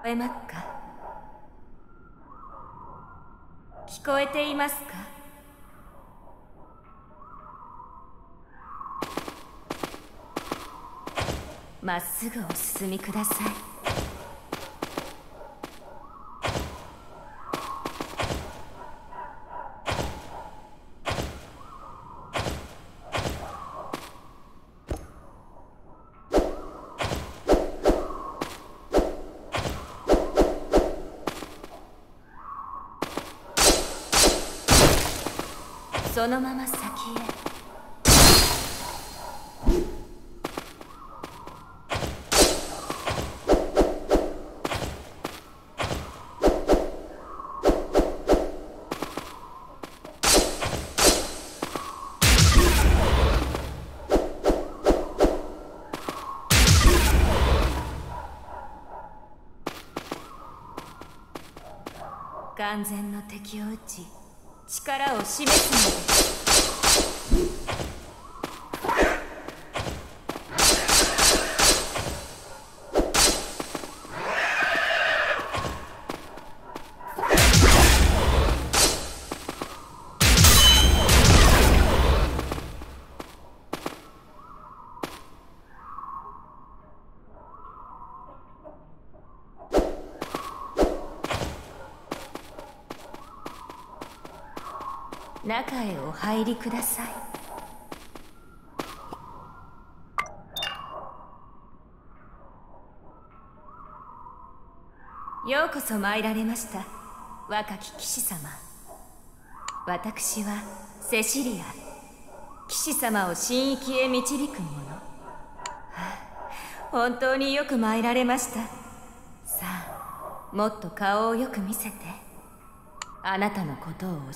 聞こえますか？聞こえていますか？まっすぐお進みください。そのまま先へ。完全の敵を撃ち、力を示すのです。中へお入りください。ようこそ参られました、若き騎士様。私はセシリア、騎士様を神域へ導く者。本当によく参られました。さあ、もっと顔をよく見せて、あなたのことを教えて。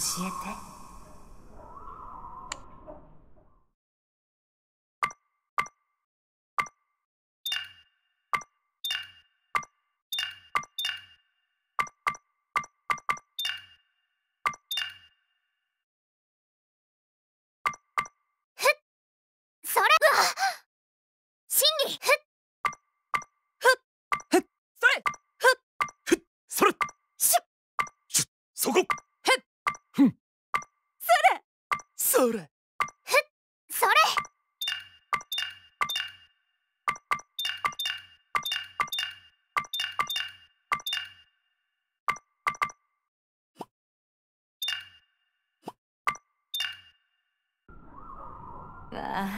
あ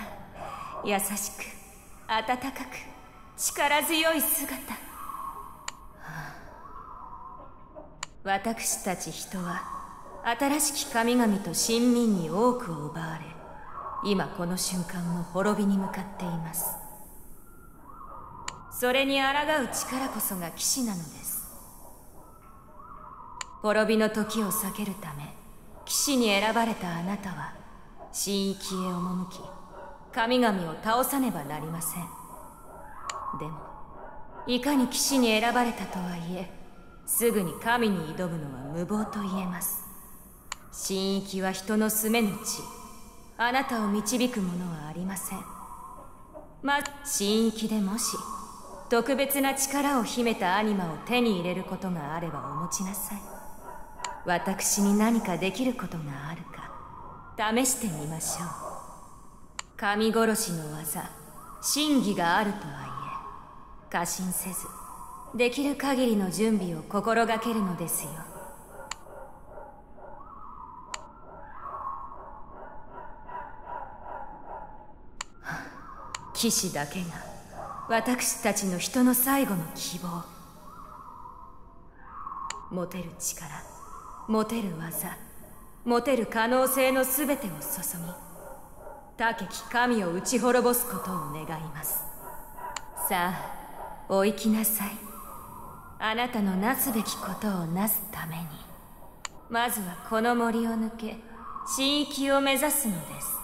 あ、優しく、温かく、力強い姿。私たち人は、新しき神々と神民に多くを奪われ、今この瞬間も滅びに向かっています。それに抗う力こそが騎士なのです。滅びの時を避けるため、騎士に選ばれたあなたは、神域へ赴き、神々を倒さねばなりません。でも、いかに騎士に選ばれたとはいえ、すぐに神に挑むのは無謀と言えます。神域は人の住めぬ地、あなたを導くものはありません。神域でもし、特別な力を秘めたアニマを手に入れることがあればお持ちなさい。私に何かできることがあるか。試してみましょう。神殺しの技、神技があるとはいえ、過信せず、できる限りの準備を心がけるのですよ。騎士だけが、私たちの人の最後の希望。持てる力、持てる技、持てる可能性のすべてを注ぎ、高き神を打ち滅ぼすことを願います。さあ、お行きなさい。あなたのなすべきことをなすために、まずはこの森を抜け、神域を目指すのです。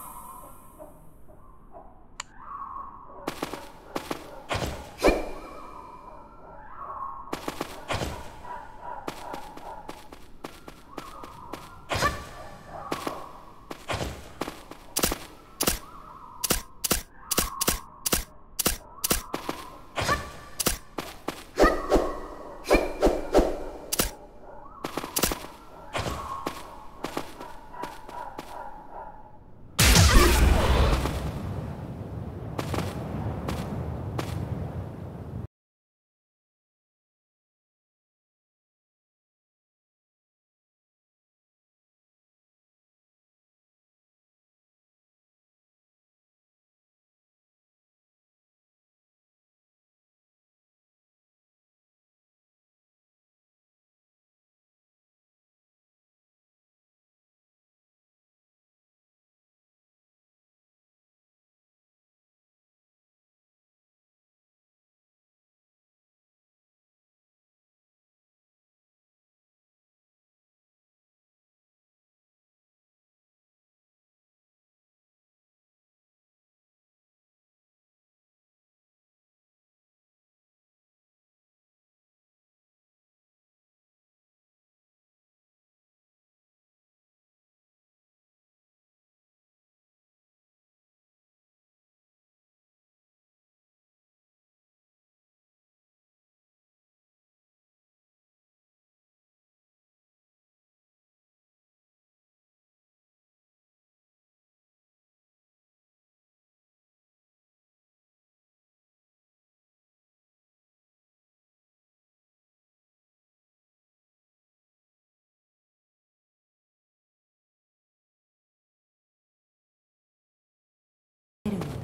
るのだ。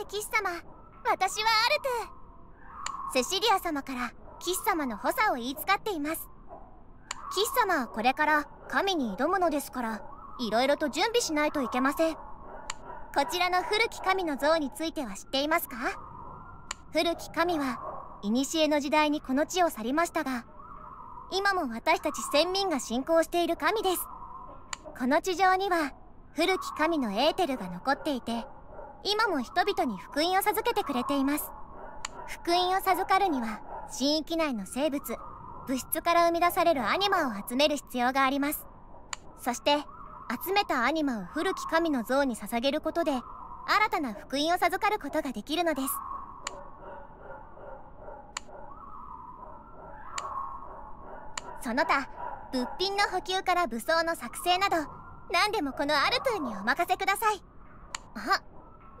せ騎士様、私はアルトゥ。セシリア様から騎士様の補佐を言い使っています。騎士様はこれから神に挑むのですから、いろいろと準備しないといけません。こちらの古き神の像については知っていますか？古き神は古の時代にこの地を去りましたが、今も私たち先民が信仰している神です。この地上には古き神のエーテルが残っていて、今も人々に福音を授けてくれています。福音を授かるには神域内の生物、物質から生み出されるアニマを集める必要があります。そして集めたアニマを古き神の像に捧げることで、新たな福音を授かることができるのです。その他、物品の補給から武装の作成など、何でもこのアルトゥにお任せください。あ、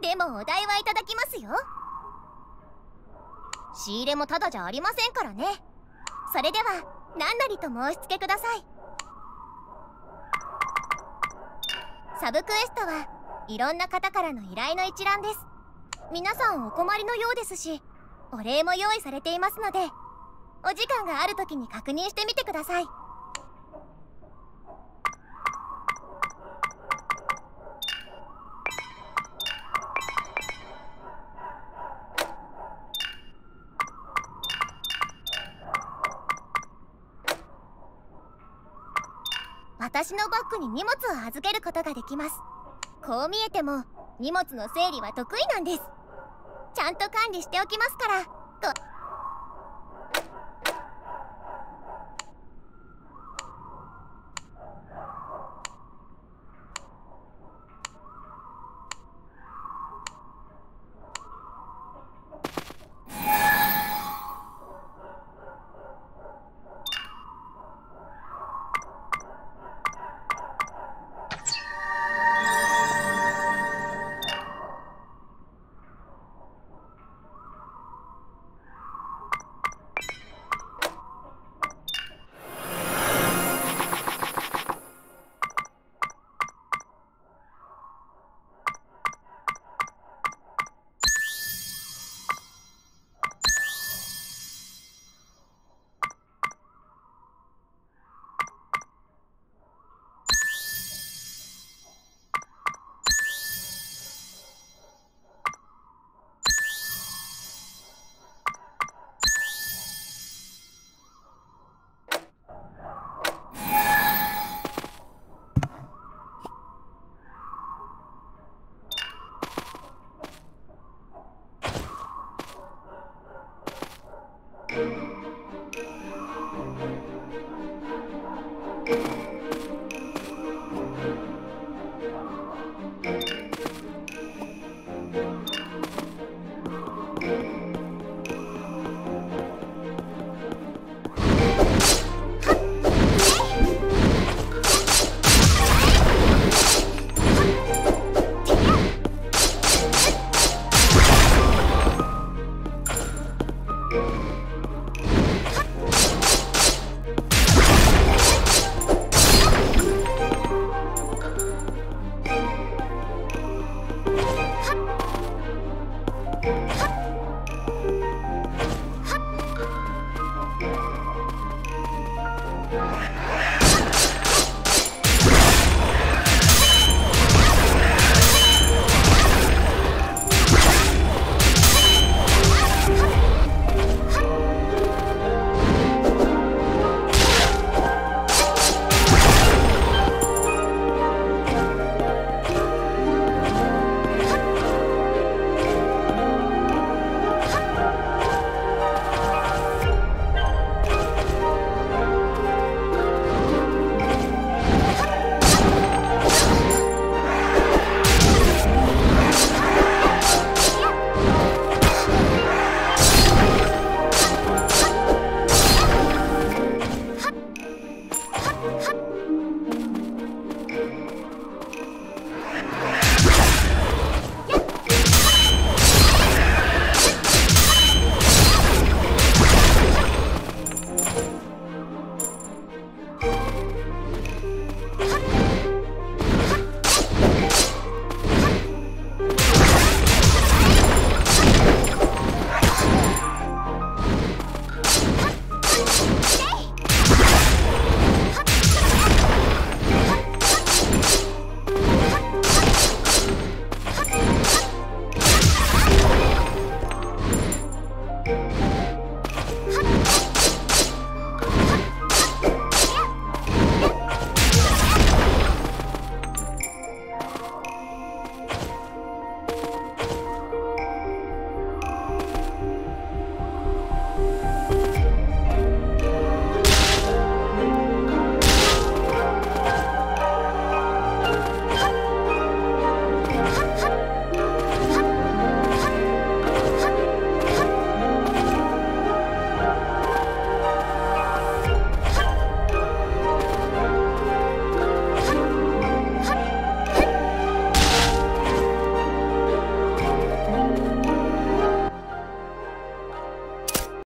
でもお代はいただきますよ。仕入れもただじゃありませんからね。それでは何なりと申し付けください。サブクエストはいろんな方からの依頼の一覧です。皆さんお困りのようですし、お礼も用意されていますので、お時間がある時に確認してみてください。私のバッグに荷物を預けることができます。こう見えても荷物の整理は得意なんです。ちゃんと管理しておきますから。